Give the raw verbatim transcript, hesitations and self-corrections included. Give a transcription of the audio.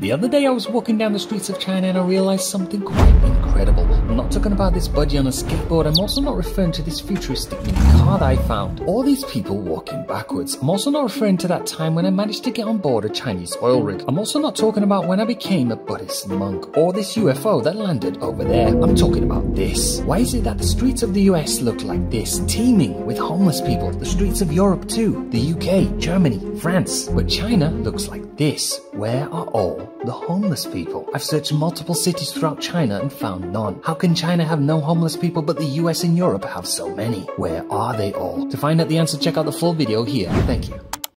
The other day I was walking down the streets of China and I realized something quite incredible. I'm not talking about this budgie on a skateboard. I'm also not referring to this futuristic new car that I found. All these people walking backwards. I'm also not referring to that time when I managed to get on board a Chinese oil rig. I'm also not talking about when I became a Buddhist monk or this U F O that landed over there. I'm talking about this. Why is it that the streets of the U S look like this, teeming with homeless people? The streets of Europe too, the U K, Germany, France. But China looks like this. Where are all the homeless people? I've searched multiple cities throughout China and found none. How can China have no homeless people but the U S and Europe have so many? Where are they all? To find out the answer, check out the full video here. Thank you.